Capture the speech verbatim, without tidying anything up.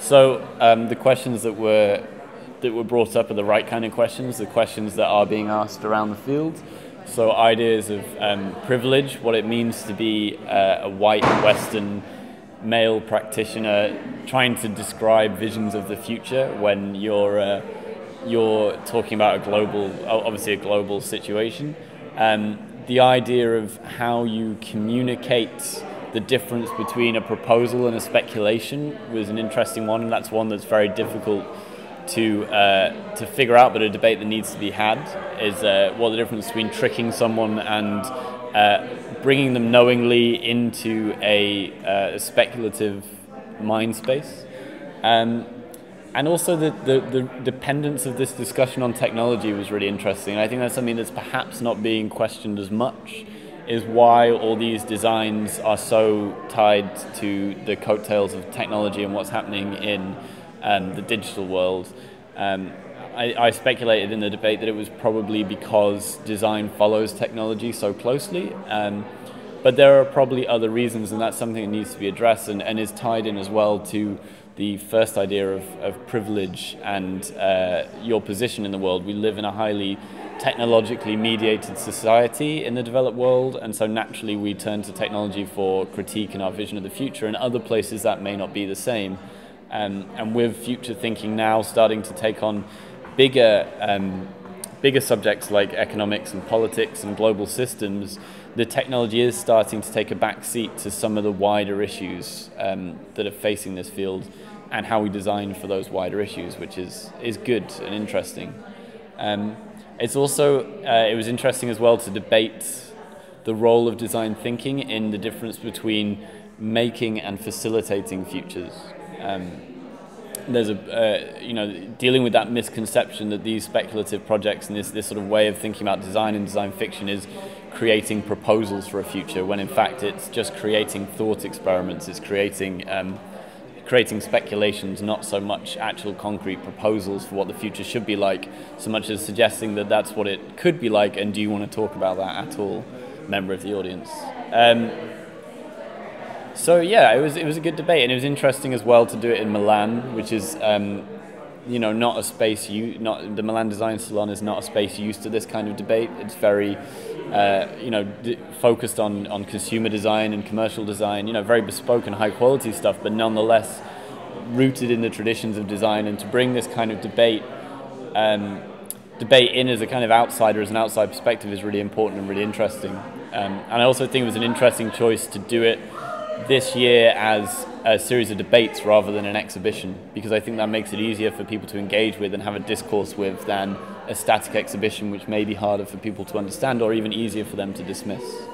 So um, the questions that were that were brought up are the right kind of questions, the questions that are being asked around the field. So ideas of um, privilege, what it means to be uh, a white Western male practitioner trying to describe visions of the future when you're uh, you're talking about a global, obviously a global situation. Um, the idea of how you communicate the difference between a proposal and a speculation was an interesting one, and that's one that's very difficult to uh, to figure out, but a debate that needs to be had is uh, what the difference between tricking someone and uh, bringing them knowingly into a, uh, a speculative mind space. Um, and also the, the, the dependence of this discussion on technology was really interesting. And I think that's something that's perhaps not being questioned as much, is why all these designs are so tied to the coattails of technology and what's happening in Um, the digital world. Um, I, I speculated in the debate that it was probably because design follows technology so closely, um, but there are probably other reasons, and that's something that needs to be addressed and, and is tied in as well to the first idea of, of privilege and uh, your position in the world. We live in a highly technologically mediated society in the developed world, and so naturally we turn to technology for critique and our vision of the future. In other places that may not be the same. Um, and with future thinking now starting to take on bigger, um, bigger subjects like economics and politics and global systems, the technology is starting to take a back seat to some of the wider issues um, that are facing this field, and how we design for those wider issues, which is, is good and interesting. Um, it's also, uh, it was interesting as well to debate the role of design thinking in the difference between making and facilitating futures. Um, there's a, uh, you know, dealing with that misconception that these speculative projects and this, this sort of way of thinking about design and design fiction is creating proposals for a future, when in fact it's just creating thought experiments, it's creating, um, creating speculations, not so much actual concrete proposals for what the future should be like, so much as suggesting that that's what it could be like, and do you want to talk about that at all, member of the audience? Um, So yeah, it was it was a good debate, and it was interesting as well to do it in Milan, which is um, you know, not a space you not the Milan Design Salon is not a space used to this kind of debate. It's very uh, you know d focused on on consumer design and commercial design, you know, very bespoke and high quality stuff, but nonetheless rooted in the traditions of design. And to bring this kind of debate um, debate in as a kind of outsider, as an outside perspective, is really important and really interesting. Um, and I also think it was an interesting choice to do it this year as a series of debates rather than an exhibition, because I think that makes it easier for people to engage with and have a discourse with than a static exhibition, which may be harder for people to understand or even easier for them to dismiss.